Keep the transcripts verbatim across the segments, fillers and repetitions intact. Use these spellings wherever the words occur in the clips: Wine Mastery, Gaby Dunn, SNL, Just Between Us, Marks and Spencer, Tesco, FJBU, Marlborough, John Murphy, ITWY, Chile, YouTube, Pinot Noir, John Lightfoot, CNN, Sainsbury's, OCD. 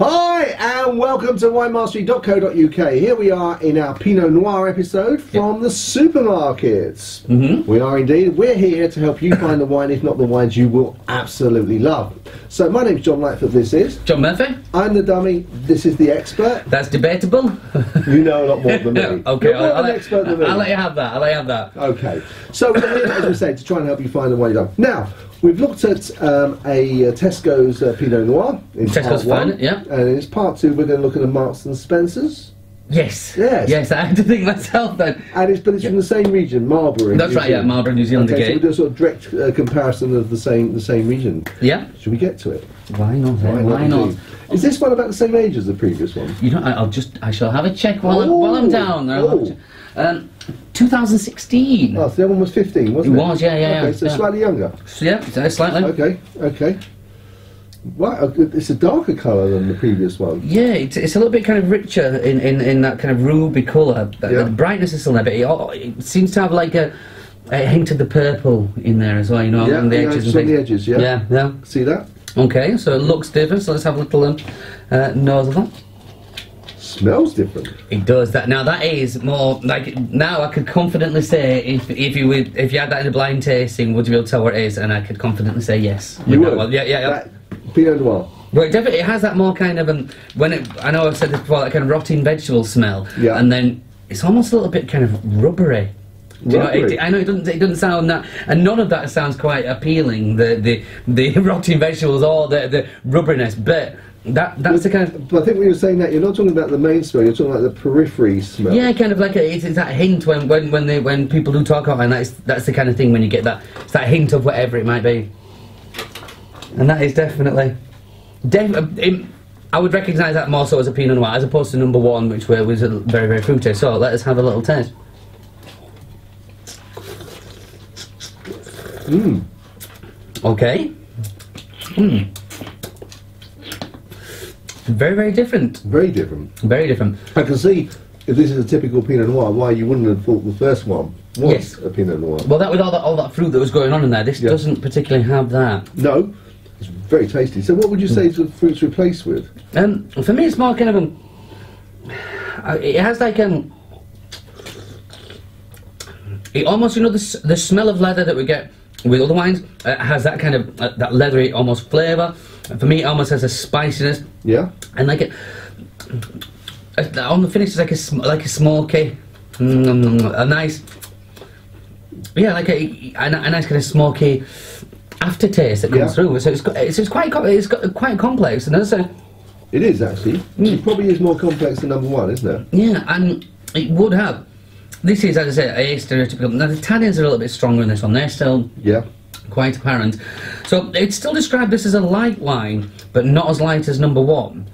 Hi and welcome to wine mastery dot co dot U K. Here we are in our Pinot Noir episode from yep. the supermarkets. Mm-hmm. We are indeed. We're here to help you find the wine, if not the wines you will absolutely love. So my name's John Lightfoot, this is... John Murphy. I'm the dummy, this is the expert. That's debatable. You know a lot more than me. Okay, You're more I'll, an I'll expert let, than me. I'll let you have that, I'll let you have that. Okay, so we're here, as we say, to try and help you find the wine you love. Now, we've looked at um, a uh, Tesco's uh, Pinot Noir. In Tesco's fine, yeah. And in part two, we're going to look at a Marks and Spencer's. Yes. Yes. Yes, I had to think myself then. And it's, but it's yeah. from the same region, Marlborough. That's New right, Zealand. yeah, Marlborough, New Zealand okay, again. So we'll do a sort of direct uh, comparison of the same the same region. Yeah. Should we get to it? Why not? Why, Why not? not? Is this one about the same age as the previous one? You know, I'll just, I shall have a check while, oh, I'm, while I'm down there. Oh. Um, two thousand sixteen. Oh, so the other one was fifteen, wasn't it? It was, yeah, yeah. Okay, yeah, so yeah. slightly younger. Yeah, slightly. Okay, okay. Wow, it's a darker colour than the previous one. Yeah, it's, it's a little bit kind of richer in, in, in that kind of ruby colour. The, yeah. the brightness is still there, but it, it seems to have like a, a hint of the purple in there as well, you know, yeah, along the yeah, edges. Yeah, on the edges, yeah. Yeah, yeah. See that? Okay, so it looks different, so let's have a little um, uh, nose of that. Smells different. It does that. Now that is more like, now I could confidently say if if you would if you had that in a blind tasting, would you be able to tell what it is? And I could confidently say yes. You would. Well, yeah, yeah, yeah. Pinot Noir. Well, it definitely it has that more kind of um, when it. I know I've said this before, that kind of rotting vegetable smell. Yeah. And then it's almost a little bit kind of rubbery. You know, it, I know it doesn't. It doesn't sound that, and none of that sounds quite appealing. The the the rotting vegetables or the the rubberiness, but. That, that's the kind of... But I think when you're saying that, you're not talking about the main smell, you're talking about the periphery smell. Yeah, kind of like a, it's, it's that hint when when when, they, when people do talk about it, and that's, that's the kind of thing when you get that, it's that hint of whatever it might be. And that is definitely... Def it, I would recognise that more so as a Pinot Noir, as opposed to number one, which were, was very, very fruity. So, let us have a little taste. Mmm. Okay. Mmm. Very, very different. Very different. Very different. I can see, if this is a typical Pinot Noir, why you wouldn't have thought the first one was yes. a Pinot Noir. Well, that with all that, all that fruit that was going on in there, this yeah. doesn't particularly have that. No. It's very tasty. So what would you say mm. the fruit's replaced with? Um, for me, it's more kind of a... It has like um. It almost, you know, the, the smell of leather that we get with other wines, uh, has that kind of, uh, that leathery almost flavour. For me, it almost has a spiciness. Yeah. And like it, on the finish, it's like a like a smoky, mm, a nice, yeah, like a, a, a nice kind of smoky aftertaste that comes yeah. through. So it's it's, it's quite it's quite complex, and so it is actually. Mm. It probably is more complex than number one, isn't it? Yeah, and it would have. This is, as I say, a stereotypical. Now the tannins are a little bit stronger in this one. They're still yeah. quite apparent. So it's still described this as a light wine, but not as light as number one.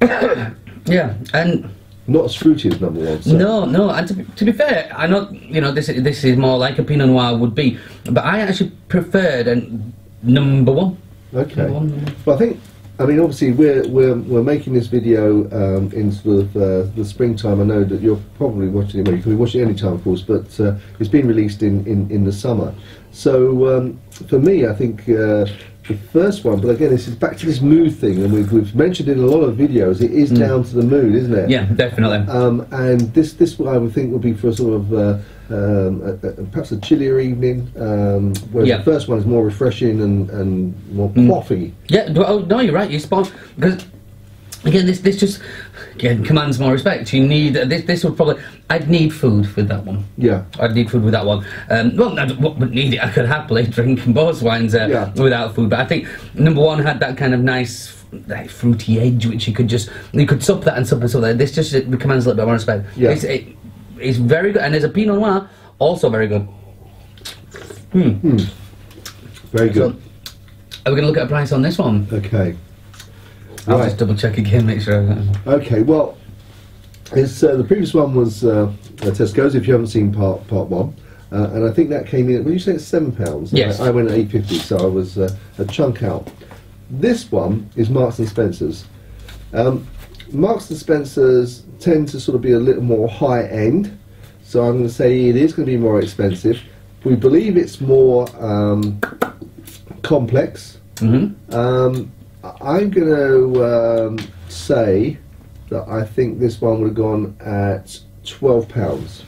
yeah, and not as fruity as number one. So. No, no. And to be, to be fair, I know you know this is, this is more like a Pinot Noir would be, but I actually preferred and number one. Okay. Number one. Well, I think. I mean, obviously, we're we're we're making this video um, in sort of uh, the springtime. I know that you're probably watching it. Well, you can be watching it any time, of course, but uh, it's been released in in in the summer. So um, for me, I think uh, the first one. But again, this is back to this mood thing, and we've we've mentioned in a lot of videos. It is mm. down to the mood, isn't it? Yeah, definitely. Um, and this this one I would think would be for a sort of. Uh, Um, a, a, perhaps a chillier evening, um, whereas yeah. the first one is more refreshing and, and more coffee. Mm. Yeah, oh, no, you're right, you're spot on. Because, again, this, this just again, commands more respect. You need, uh, this, this would probably, I'd need food with that one. Yeah. I'd need food with that one. Um, well, I wouldn't need it, I could happily drink both wines uh, yeah. without food, but I think number one had that kind of nice that fruity edge, which you could just, you could sup that and sup and sup that. This just it commands a little bit more respect. Yeah. It's, it, It's very good, and there's a Pinot Noir, also very good. Hmm. Hmm. Very good. So, are we going to look at a price on this one? Okay. I'll right. just double check again, make sure. I've got... Okay. Well, it's uh, the previous one was uh, Tesco's. If you haven't seen part part one, uh, and I think that came in. Well, you say it's seven pounds. Yes. I, I went at eight fifty, so I was uh, a chunk out. This one is Marks and Spencer's. Um, Marks and Spencer's tend to sort of be a little more high end, so I'm going to say it is going to be more expensive. We believe it's more um, complex, mm-hmm. um, I'm going to um, say that I think this one would have gone at twelve pounds.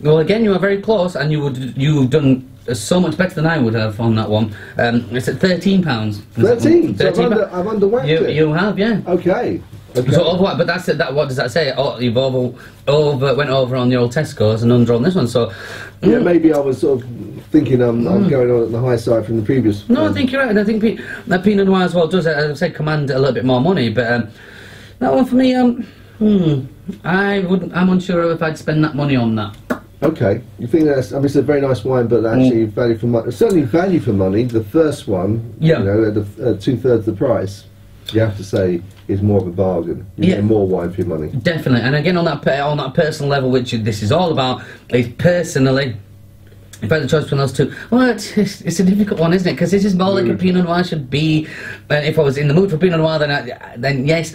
Well, again, you are very close, and you would you've done so much better than I would have on that one. Um, it's at thirteen pounds. Thirteen. So thirteen. I've, under, I've underwhacked you, it. You have, yeah. Okay. Okay. So overwhacked, but that's it. That what does that say? Oh, you've over, over went over on the old Tesco's and under on this one. So mm. yeah, maybe I was sort of thinking I'm, I'm mm. going on at the high side from the previous No, one. I think you're right, and I think P that Pinot Noir as well does, as I said, command a little bit more money, but um, that one for me, um, hmm, I wouldn't, I'm unsure if I'd spend that money on that. Okay, you think that's, I mean, it's a very nice wine, but actually mm. value for money, certainly value for money, the first one, yeah. you know, at the, uh, two-thirds the price, you have to say, is more of a bargain. You yeah. get more wine for your money. Definitely, and again, on that, on that personal level, which this is all about, is personally, if I had the choice between those two, well, it's, it's a difficult one, isn't it? Because this is more mm. like a Pinot Noir should be. And if I was in the mood for Pinot Noir, then I, then yes.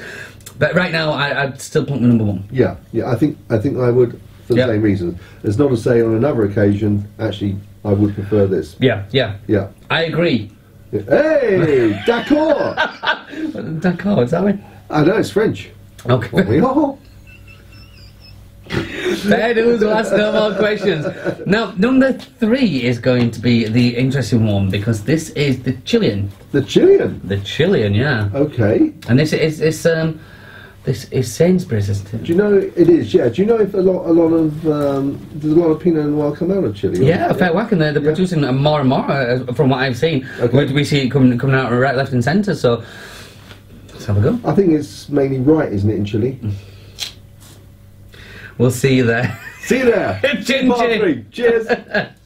But right now, I, I'd still put number one. Yeah, yeah. I think I think I would for the yep. same reason. It's not to say on another occasion, actually, I would prefer this. Yeah, yeah, yeah. I agree. Yeah. Hey, d'accord. D'accord, is that right? I know it's French. Okay. Fair dues will ask no more questions. Now, number three is going to be the interesting one, because this is the Chilean. The Chilean? The Chilean, yeah. Okay. And this is, it's, um, this is Sainsbury's, isn't it? Do you know, it is, yeah. Do you know if a lot, a lot of, um, there's a lot of Pinot Noir come out of Chile? Yeah, right? a fair yeah. whack, and they're, they're yeah. producing more and more, uh, from what I've seen. Okay. We, we see it coming, coming out right, left and centre, so let's have a go. I think it's mainly right, isn't it, in Chile? We'll see you there. See you there. Chin, chin. Cheers.